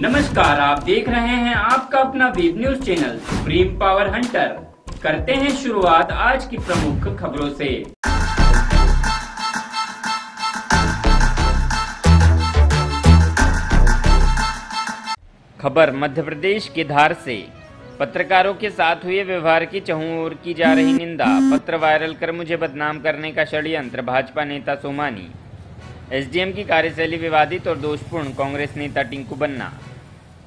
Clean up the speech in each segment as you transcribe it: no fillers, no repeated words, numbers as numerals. नमस्कार, आप देख रहे हैं आपका अपना web news channel supreme power hunter. करते हैं शुरुआत आज की प्रमुख खबरों से। खबर मध्य प्रदेश के धार से। पत्रकारों के साथ हुए व्यवहार की चहुओं ओर की जा रही निंदा। पत्र वायरल कर मुझे बदनाम करने का षड्यंत्र भाजपा नेता सोमानी। एसडीएम की कार्यशैली विवादित और दोषपूर्ण, कांग्रेस नेता टिंकू बन्ना।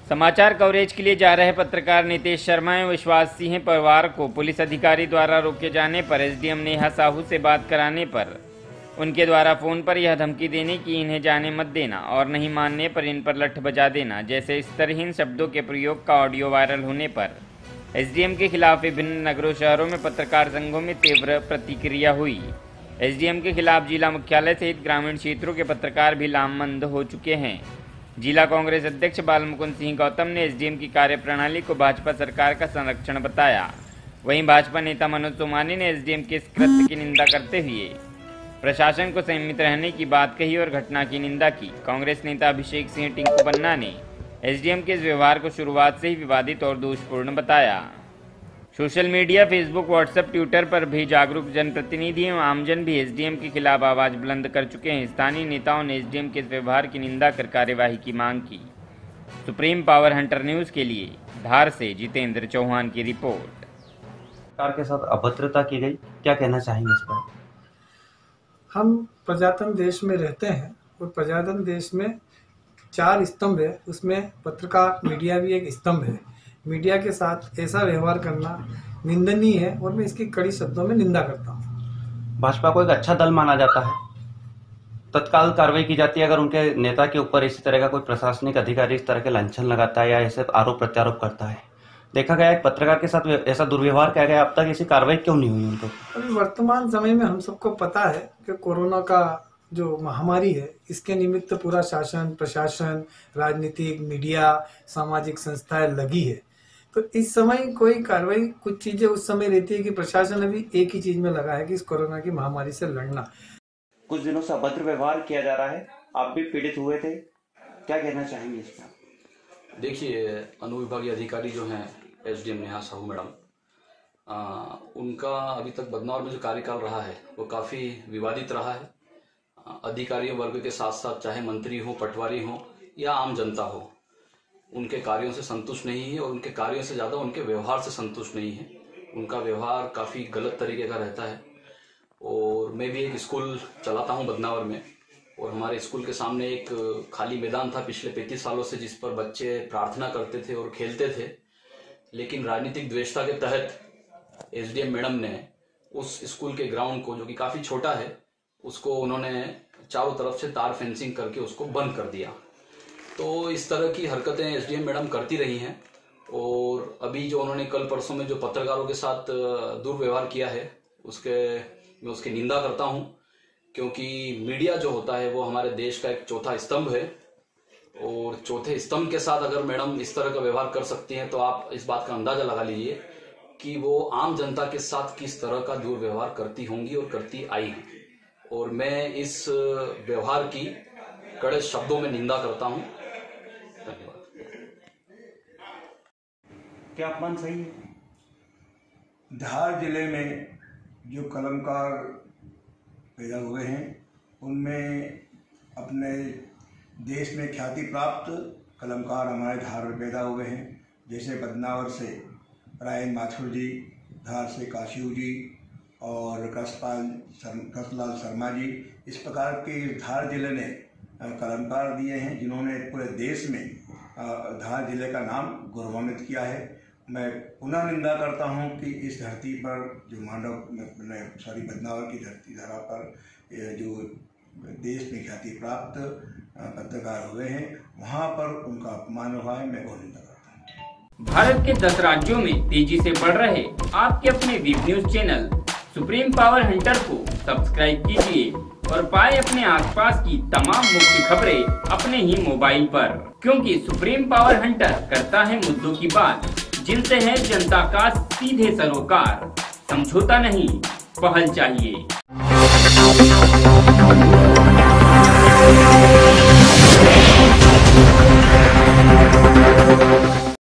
समाचार कवरेज के लिए जा रहे पत्रकार नितेश शर्मा एवं विश्वास सिंह परिवार को पुलिस अधिकारी द्वारा रोके जाने पर एसडीएम नेहा साहू से बात कराने पर उनके द्वारा फ़ोन पर यह धमकी देने कि इन्हें जाने मत देना और नहीं मानने पर इन पर लठ बजा देना जैसे स्तरहीन शब्दों के प्रयोग का ऑडियो वायरल होने पर एसडीएम के खिलाफ विभिन्न नगरों शहरों में पत्रकार संघों में तीव्र प्रतिक्रिया हुई। एसडीएम के खिलाफ जिला मुख्यालय सहित ग्रामीण क्षेत्रों के पत्रकार भी लामबंद हो चुके हैं। जिला कांग्रेस अध्यक्ष बालमुकुंद सिंह गौतम ने एसडीएम की कार्यप्रणाली को भाजपा सरकार का संरक्षण बताया। वहीं भाजपा नेता मनु तुमाणी ने एसडीएम के इस कृत्य की निंदा करते हुए प्रशासन को संयमित रहने की बात कही और घटना की निंदा की। कांग्रेस नेता अभिषेक सिंह टिंकू बन्ना ने एसडीएम के इस व्यवहार को शुरुआत से ही विवादित और दोषपूर्ण बताया। Social media, Facebook, WhatsApp, Twitter पर भी जागरूक जनप्रतिनिधि एवं आमजन भी एसडीएम के खिलाफ आवाज बुलंद कर चुके हैं। स्थानीय नेताओं ने एसडीएम के इस व्यवहार की निंदा कर कार्यवाही की मांग की। सुप्रीम पावर हंटर न्यूज़ के लिए धार से जितेंद्र चौहान की रिपोर्ट। सरकार के साथ अभद्रता की गई, क्या कहना चाहेंगे इस पर? हम प्रजातंत्र देश में रहते हैं और प्रजातंत्र देश में 4 स्तंभ है, उसमें पत्रकार मीडिया भी एक स्तंभ है। मीडिया के साथ ऐसा व्यवहार करना निंदनीय है और मैं इसकी कड़ी शब्दों में निंदा करता हूँ। भाजपा को एक अच्छा दल माना जाता है, तत्काल कार्रवाई की जाती है अगर उनके नेता के ऊपर इसी तरह का कोई प्रशासनिक अधिकारी इस तरह के लांछन लगाता है या ऐसे आरोप प्रत्यारोप करता है। देखा गया एक पत्रकार के साथ ऐसा दुर्व्यवहार किया गया, अब तक ऐसी कार्रवाई क्यों नहीं हुई उनको? अभी वर्तमान समय में हम सबको पता है कि कोरोना का जो महामारी है इसके निमित्त पूरा शासन, प्रशासन, राजनीतिक, मीडिया, सामाजिक संस्थाएं लगी है। तो इस समय कोई कार्रवाई, कुछ चीजें उस समय रहती है कि प्रशासन अभी एक ही चीज में लगा है कि इस कोरोना की महामारी से लड़ना। कुछ दिनों से अभद्र व्यवहार किया जा रहा है, आप भी पीड़ित हुए थे, क्या कहना चाहेंगे इसमें? देखिए, अनुविभागीय अधिकारी जो हैं एसडीएम नेहा साहू मैडम, उनका अभी तक बदनौर में जो कार्यकाल रहा है वो काफ़ी विवादित रहा है। अधिकारी वर्ग के साथ साथ चाहे मंत्री हो, पटवारी हो या आम जनता हो, उनके कार्यों से संतुष्ट नहीं है और उनके कार्यों से ज़्यादा उनके व्यवहार से संतुष्ट नहीं है। उनका व्यवहार काफ़ी गलत तरीके का रहता है। और मैं भी एक स्कूल चलाता हूँ बदनौर में, और हमारे स्कूल के सामने एक खाली मैदान था पिछले 35 सालों से, जिस पर बच्चे प्रार्थना करते थे और खेलते थे। लेकिन राजनीतिक द्वेषता के तहत एसडीएम मैडम ने उस स्कूल के ग्राउंड को, जो कि काफ़ी छोटा है, उसको उन्होंने चारों तरफ से तार फेंसिंग करके उसको बंद कर दिया। तो इस तरह की हरकतें एसडीएम मैडम करती रही हैं। और अभी जो उन्होंने कल परसों में जो पत्रकारों के साथ दुर्व्यवहार किया है मैं उसकी निंदा करता हूँ, क्योंकि मीडिया जो होता है वो हमारे देश का एक चौथा स्तंभ है। और चौथे स्तंभ के साथ अगर मैडम इस तरह का व्यवहार कर सकती हैं तो आप इस बात का अंदाजा लगा लीजिए कि वो आम जनता के साथ किस तरह का दुर्व्यवहार करती होंगी और करती आई हैं। और मैं इस व्यवहार की कड़े शब्दों में निंदा करता हूं। धन्यवाद। क्या अपमान सही है? धार जिले में जो कलमकार पैदा हुए हैं उनमें अपने देश में ख्याति प्राप्त कलमकार हमारे धार में पैदा हुए हैं, जैसे बदनावर से रायन माथुर जी, धार से काशीउ जी और कसपाल शर्मा जी। इस प्रकार के धार जिले ने कलमकार दिए हैं जिन्होंने पूरे देश में धार जिले का नाम गौरवान्वित किया है। मैं पुनः निंदा करता हूं कि इस धरती पर जो बदनावर की धरती धरा पर जो देश में ख्याति प्राप्त पत्रकार हुए हैं वहां पर उनका अपमान हुआ है, मैं निंदा करता हूं। भारत के 10 राज्यों में तेजी से बढ़ रहे आपके अपने web news channel supreme power hunter को सब्सक्राइब कीजिए और पाए अपने आसपास की तमाम मुख्य खबरें अपने ही मोबाइल पर, क्योंकि सुप्रीम पावर हंटर करता है मुद्दों की बात जिनसे है जनता का सीधे सरोकार। समझौता नहीं, पहल चाहिए।